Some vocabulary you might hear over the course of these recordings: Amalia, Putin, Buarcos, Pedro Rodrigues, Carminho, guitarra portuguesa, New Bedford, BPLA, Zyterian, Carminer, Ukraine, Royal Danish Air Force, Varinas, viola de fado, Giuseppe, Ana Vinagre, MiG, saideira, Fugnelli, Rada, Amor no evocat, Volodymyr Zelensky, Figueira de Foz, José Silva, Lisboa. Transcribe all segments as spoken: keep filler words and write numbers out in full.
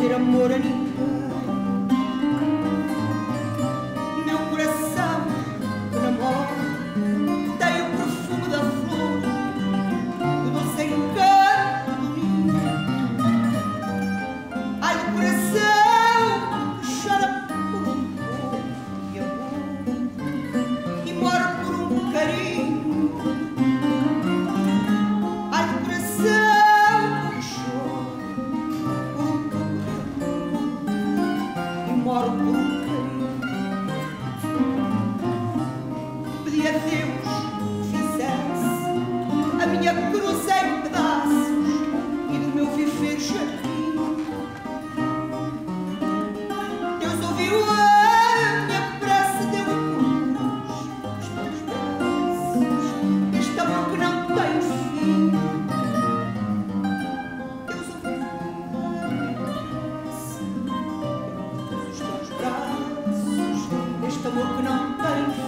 ter amor a ninguém. Meu coração que namora tem o perfume da flor, o doce encanto do ninho. Ai, o coração que chora por um amor e amor e morre por um carinho. Ai, o coração. Pedi a Deus que fizesse a minha cruz em pedaços e do meu viver jardim. Deus ouviu a minha prece, deu a cruz nos meus braços, este amor que não tem fim. Deus ouviu a minha prece, deu a cruz nos teus braços, este amor que não tem fim.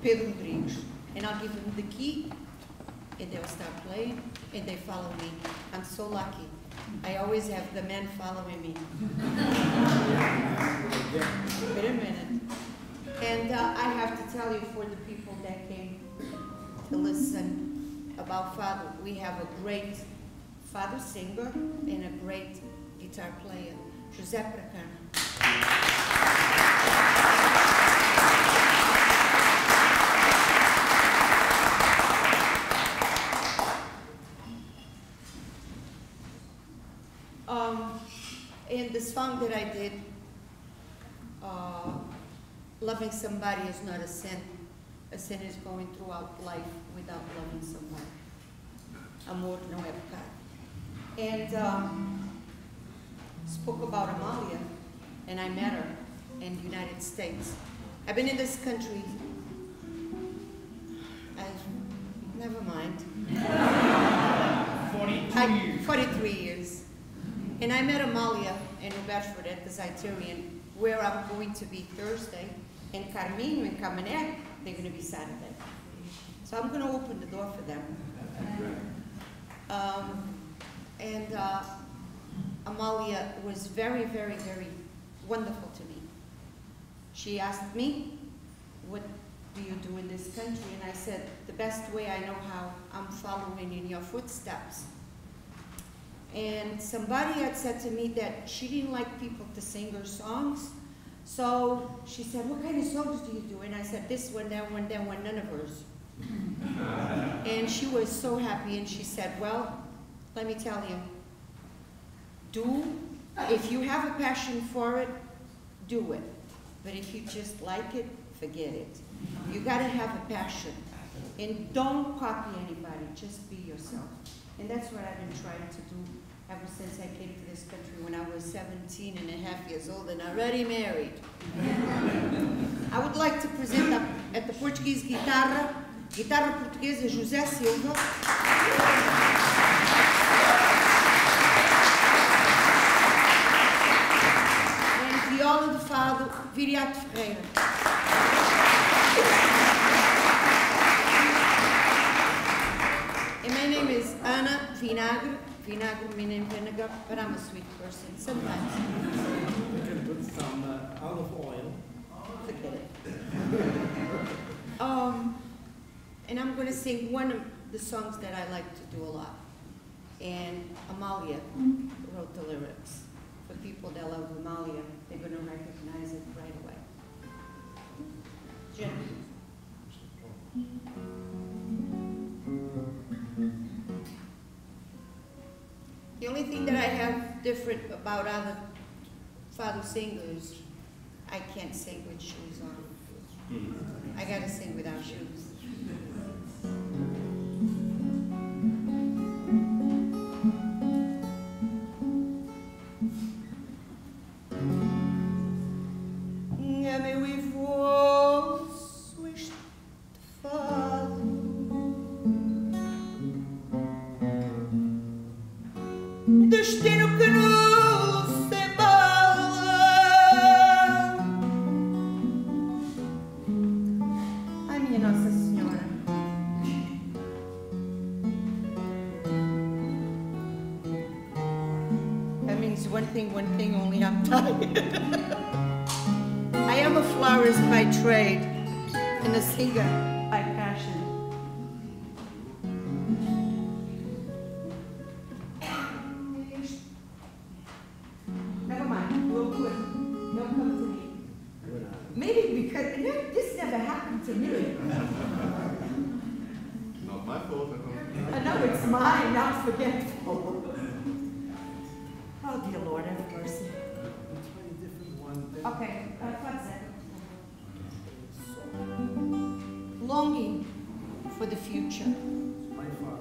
Pedro Rodrigues, and I'll give them the key, and they'll start playing, and they follow me. I'm so lucky. I always have the men following me. Wait a minute. And uh, I have to tell you, for the people that came to listen about Fado, we have a great Fado singer and a great guitar player, Giuseppe. And the song that I did, uh, loving somebody is not a sin. A sin is going throughout life without loving someone. Amor no evocat. And um, spoke about Amalia, and I met her in the United States. I've been in this country, I, never mind. forty-two years. forty-three years. And I met Amalia in New Bedford at the Zyterian, where I'm going to be Thursday, and Carminho and Carminer, they're going to be Saturday. So I'm going to open the door for them. Um, and uh, Amalia was very, very, very wonderful to me. She asked me, what do you do in this country? And I said, the best way I know how, I'm following in your footsteps. And somebody had said to me that she didn't like people to sing her songs. So she said, what kind of songs do you do? And I said, this one, that one, that one, none of hers. And she was so happy, and she said, well, let me tell you, do, if you have a passion for it, do it. But if you just like it, forget it. You gotta have a passion. And don't copy anybody, just be yourself. And that's what I've been trying to do ever since I came to this country when I was seventeen and a half years old and already married. I would like to present up at the Portuguese guitarra, guitarra portuguesa, José Silva. And viola de fado, Figueira de Foz. My name is Ana Vinagre, vinagre, meaning vinegar, but I'm a sweet person, sometimes. You can put some uh, olive oil. Forget it. um, and I'm going to sing one of the songs that I like to do a lot. And Amalia wrote the lyrics. For people that love Amalia, they're going to recognize it right away. Jen. The only thing that I have different about other fado singers, I can't sing with shoes on. I gotta sing without shoes. Trade and a singer by passion. Never mind, we'll do it. Don't come to me. Maybe because no, this never happened to me. Not my fault. I know it's mine, not forgetful. Oh, dear Lord, have mercy. Okay, uh, what's that? Longing for the future. By far.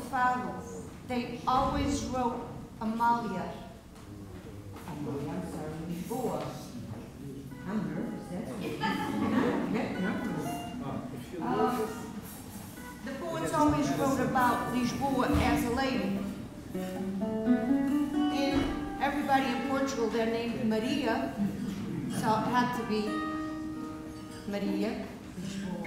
fado. They always wrote Amalia. Amalia, I'm sorry, Lisboa. I'm nervous, that's it. uh, The poets always wrote about Lisboa as a lady. And everybody in Portugal, they're named Maria, so it had to be Maria, Lisboa.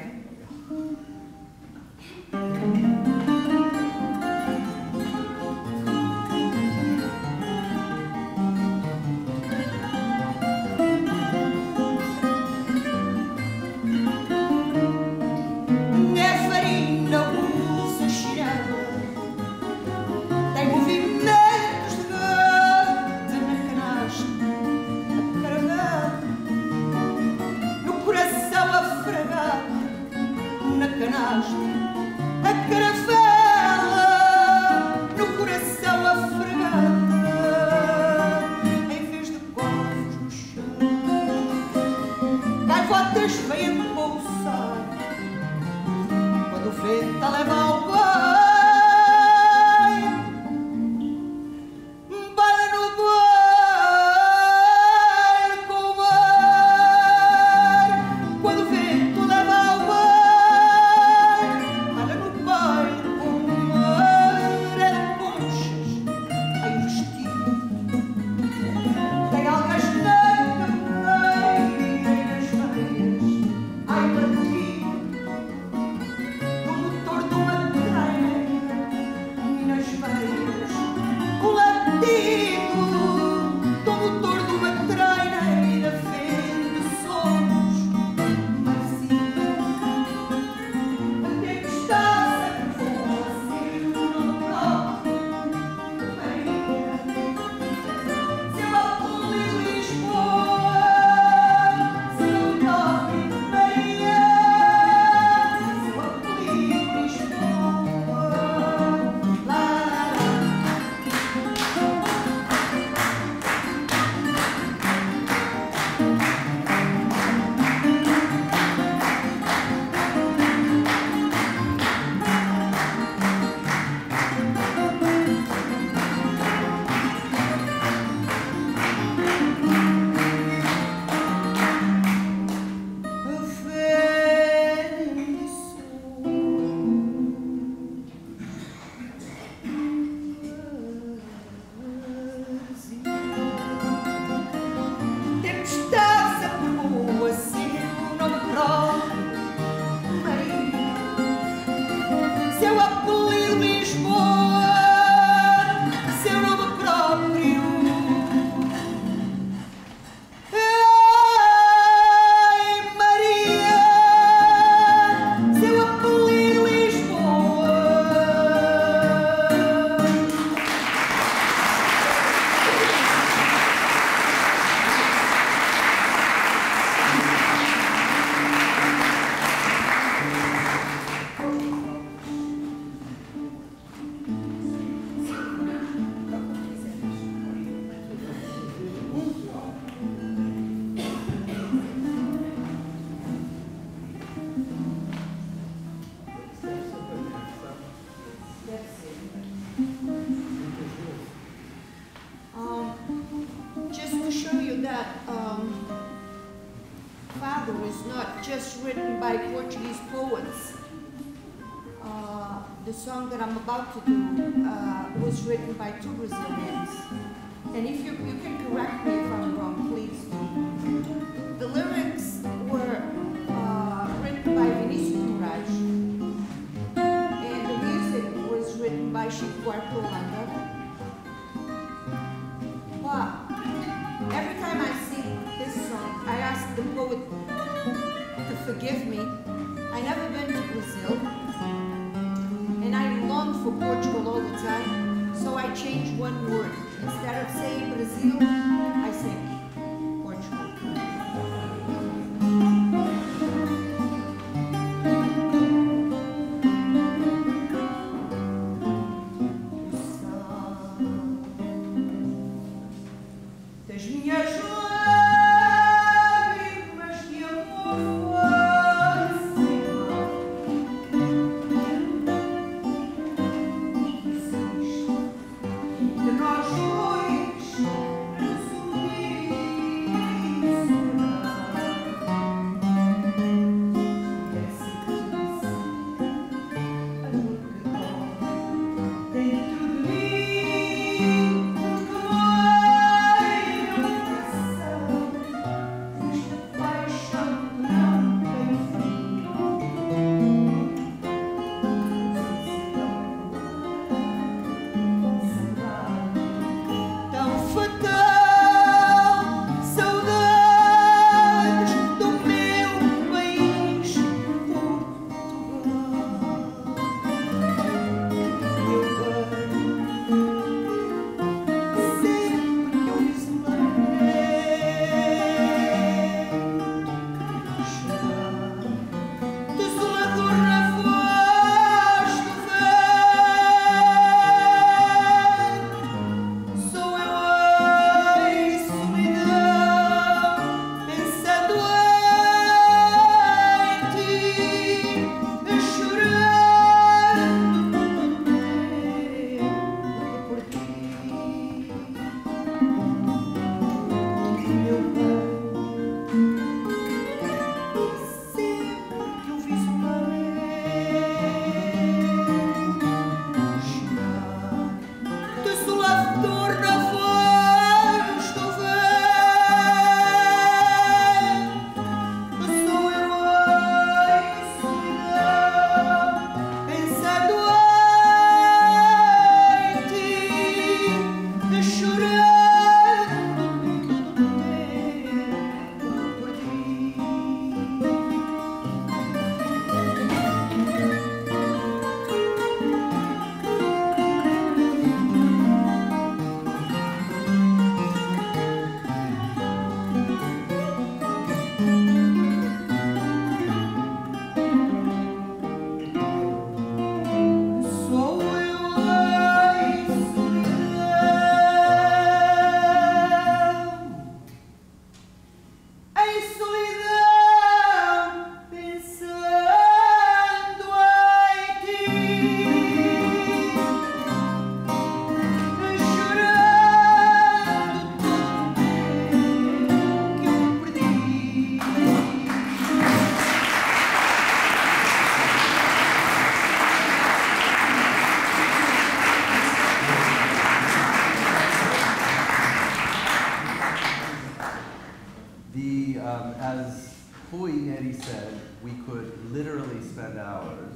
literally spend hours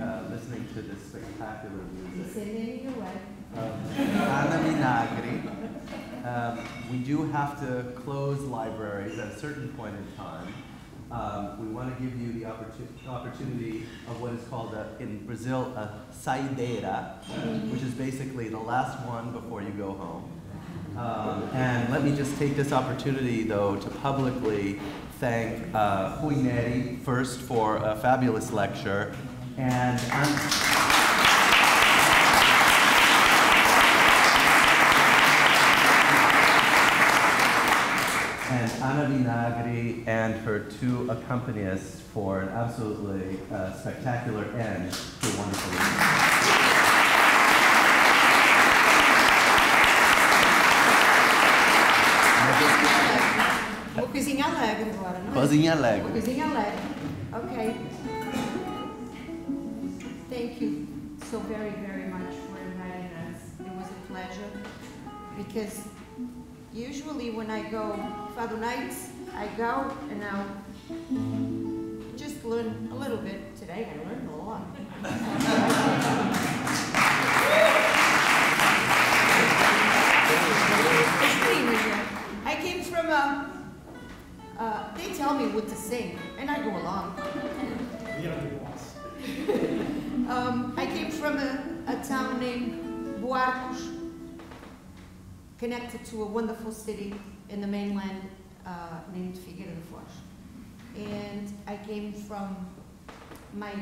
uh, listening to this spectacular music. Um, Ana Vinagre. Um, we do have to close libraries at a certain point in time. Um, we want to give you the opportu opportunity of what is called, a, in Brazil, a saideira, which is basically the last one before you go home. Um, and let me just take this opportunity, though, to publicly thank uh, Fugnelli first for a fabulous lecture, and I'm and Ana Vinagre and her two accompanists for an absolutely uh, spectacular end to a wonderful evening. Vou cozinhar alegre agora, não é? Cozinha alegre. Vou cozinhar alegre. Okay. Thank you so very, very much for inviting us. It was a pleasure because usually when I go Father nights, I go and I'll just learn a little bit. Today I learned a lot. I came from a, uh, they tell me what to sing and I go along. um, I came from a, a town named Buarcos, connected to a wonderful city in the mainland uh, named Figueira de Foz. And I came from my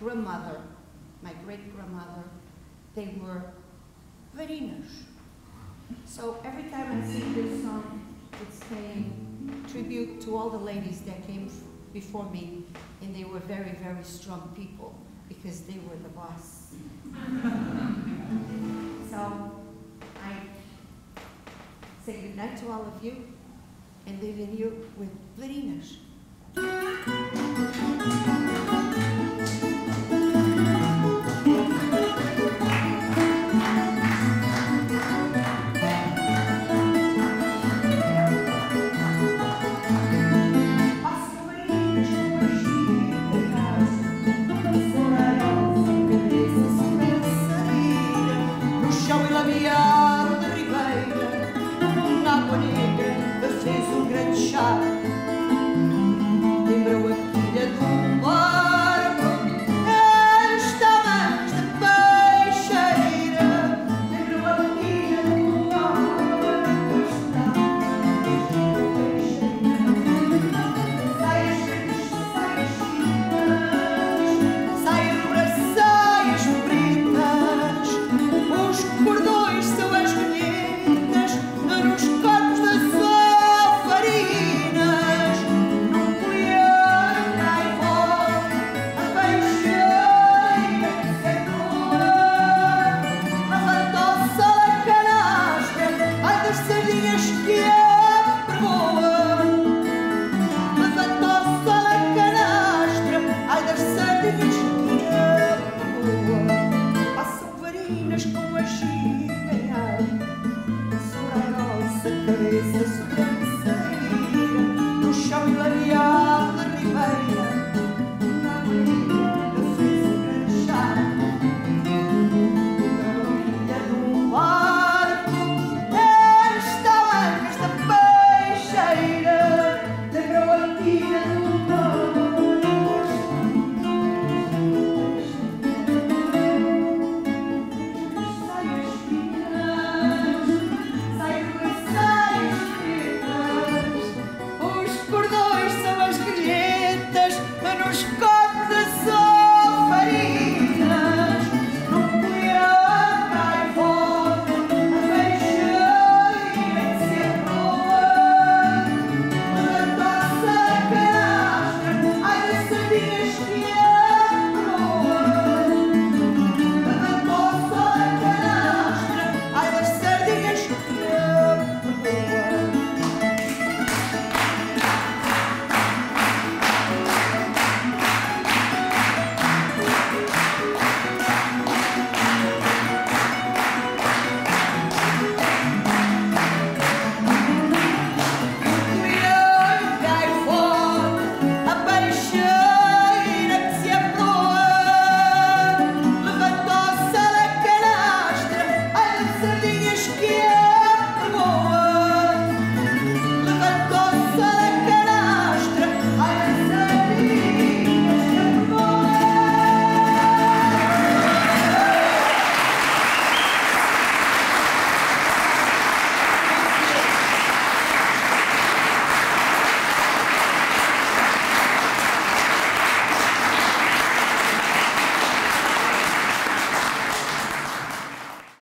grandmother, my great-grandmother. They were Varinas. So every time I sing this song, it's paying tribute to all the ladies that came before me, and they were very, very strong people because they were the boss. So I say good night to all of you, and leaving you with Varinas.